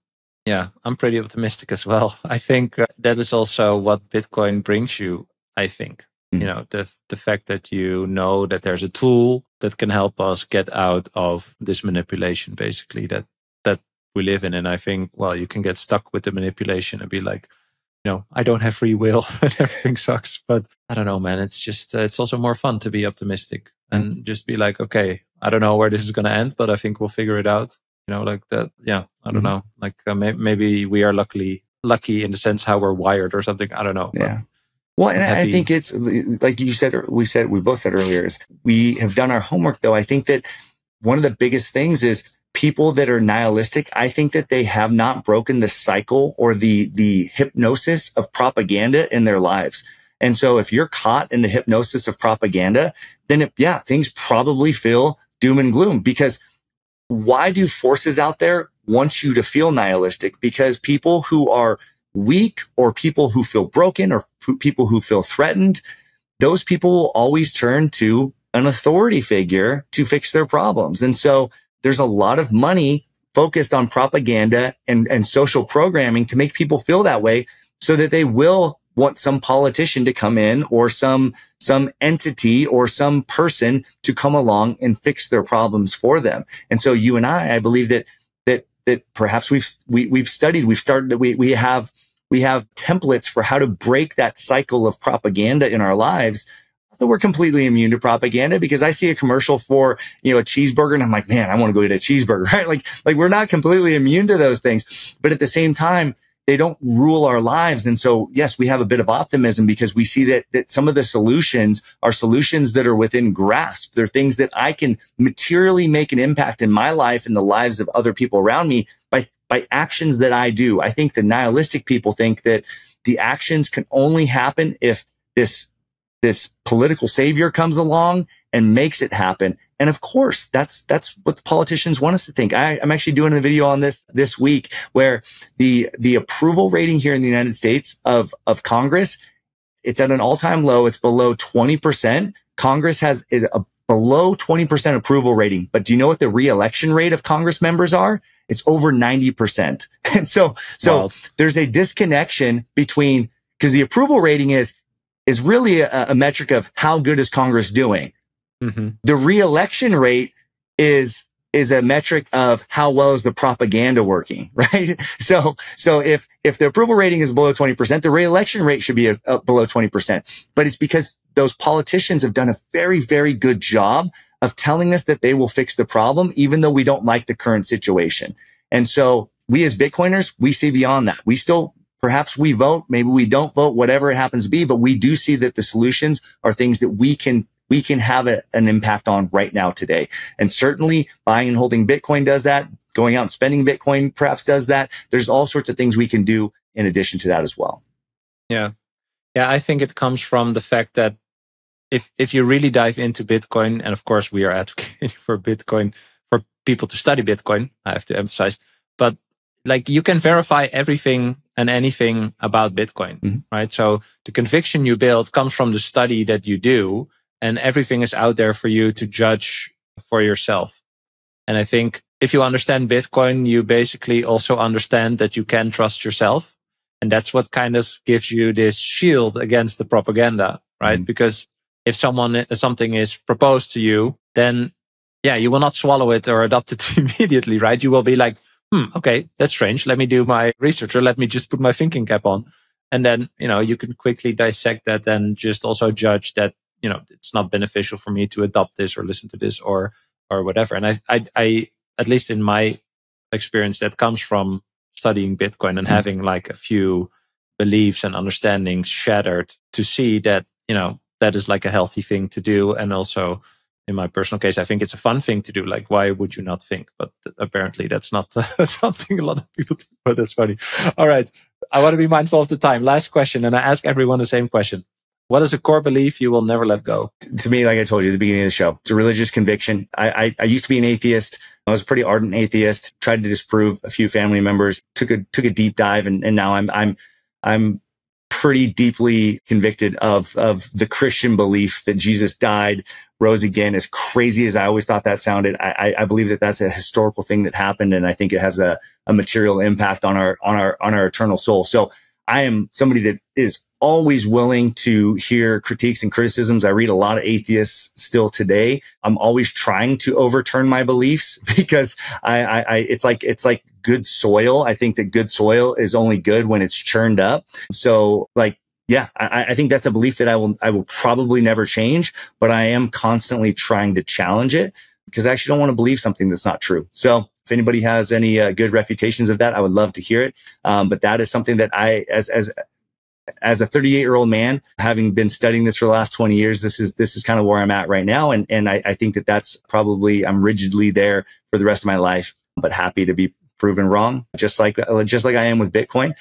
Yeah, I'm pretty optimistic as well. I think that is also what Bitcoin brings you, I think. You know, the, the fact that you know that there's a tool that can help us get out of this manipulation, basically, that, that we live in. And I think, well, you can get stuck with the manipulation and be like, you know, I don't have free will and everything sucks. But I don't know, man, it's just, uh, it's also more fun to be optimistic and just be like, okay, I don't know where this is going to end, but I think we'll figure it out. You know, like that. Yeah, I don't mm-hmm. know. Like uh, may maybe we are luckily lucky in the sense how we're wired or something. I don't know. Yeah. But, well, and I think it's like you said, we said, we both said earlier is we have done our homework though. I think that one of the biggest things is people that are nihilistic. I think that they have not broken the cycle or the, the hypnosis of propaganda in their lives. And so if you're caught in the hypnosis of propaganda, then it, yeah, things probably feel doom and gloom. Because why do forces out there want you to feel nihilistic? Because people who are weak or people who feel broken or people who feel threatened, those people will always turn to an authority figure to fix their problems. And so there's a lot of money focused on propaganda and, and social programming to make people feel that way so that they will want some politician to come in or some, some entity or some person to come along and fix their problems for them. And so you and I, I believe that that perhaps we've, we, we've studied, we've started, we, we have, we have templates for how to break that cycle of propaganda in our lives. Not that we're completely immune to propaganda, because I see a commercial for, you know, a cheeseburger and I'm like, man, I want to go get a cheeseburger, right? Like, like we're not completely immune to those things, but at the same time, they don't rule our lives. And so, yes, we have a bit of optimism because we see that, that some of the solutions are solutions that are within grasp. They're things that I can materially make an impact in my life and the lives of other people around me by, by actions that I do. I think the nihilistic people think that the actions can only happen if this, this political savior comes along and makes it happen. And of course, that's that's what the politicians want us to think. I, I'm actually doing a video on this this week where the the approval rating here in the United States of of Congress, it's at an all-time low. It's below twenty percent. Congress has is a below twenty percent approval rating. But do you know what the re-election rate of Congress members are? It's over ninety percent. And so so wow. There's a disconnection between, because the approval rating is is really a, a metric of how good is Congress doing. Mm-hmm. The re-election rate is is a metric of how well is the propaganda working, right? So so if if the approval rating is below twenty percent, the re-election rate should be a, a below twenty percent. But it's because those politicians have done a very, very good job of telling us that they will fix the problem, even though we don't like the current situation. And so we as Bitcoiners, we see beyond that. We still, perhaps we vote, maybe we don't vote, whatever it happens to be, but we do see that the solutions are things that we can we can have a, an impact on right now today. And certainly buying and holding Bitcoin does that. Going out and spending Bitcoin perhaps does that. There's all sorts of things we can do in addition to that as well. Yeah. Yeah, I think it comes from the fact that If if you really dive into Bitcoin, and of course we are advocating for Bitcoin, for people to study Bitcoin, I have to emphasize, but like you can verify everything and anything about Bitcoin, mm-hmm. right? So the conviction you build comes from the study that you do, and everything is out there for you to judge for yourself. And I think if you understand Bitcoin, you basically also understand that you can trust yourself. And that's what kind of gives you this shield against the propaganda, right? Mm-hmm. Because if someone, something is proposed to you, then yeah, you will not swallow it or adopt it immediately, right? You will be like, hmm, okay, that's strange. Let me do my research, or let me just put my thinking cap on. And then, you know, you can quickly dissect that and just also judge that, you know, it's not beneficial for me to adopt this or listen to this or, or whatever. And I, I, I at least in my experience, that comes from studying Bitcoin and mm-hmm. having like a few beliefs and understandings shattered to see that, you know, that is like a healthy thing to do. And also in my personal case, I think it's a fun thing to do. Like, why would you not think? But th apparently that's not uh, something a lot of people do, but that's funny. All right. I want to be mindful of the time. Last question. And I ask everyone the same question. What is a core belief you will never let go? To me, like I told you at the beginning of the show, it's a religious conviction. I, I, I used to be an atheist. I was a pretty ardent atheist, tried to disprove a few family members, took a, took a deep dive. And, and now I'm, I'm, I'm, pretty deeply convicted of of the Christian belief that Jesus died, rose again. As crazy as I always thought that sounded, I, I believe that that's a historical thing that happened, and I think it has a, a material impact on our on our on our eternal soul. So I am somebody that is always willing to hear critiques and criticisms. I read a lot of atheists still today. I'm always trying to overturn my beliefs because I, I, I it's like it's like good soil. I think that good soil is only good when it's churned up. So like, yeah, I, I think that's a belief that I will I will probably never change, but I am constantly trying to challenge it because I actually don't want to believe something that's not true. So if anybody has any uh, good refutations of that, I would love to hear it. Um, but that is something that I, as as As a thirty-eight year old man, having been studying this for the last twenty years, this is, this is kind of where I'm at right now. And, and I, I think that that's probably, I'm rigidly there for the rest of my life, but happy to be proven wrong. Just like, just like I am with Bitcoin,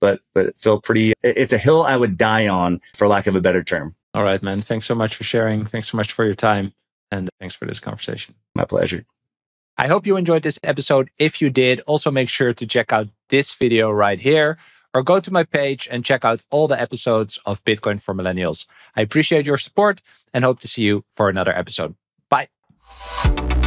but, but feel pretty, it's a hill I would die on, for lack of a better term. All right, man. Thanks so much for sharing. Thanks so much for your time. And thanks for this conversation. My pleasure. I hope you enjoyed this episode. If you did, also make sure to check out this video right here, or go to my page and check out all the episodes of Bitcoin for Millennials. I appreciate your support and hope to see you for another episode. Bye.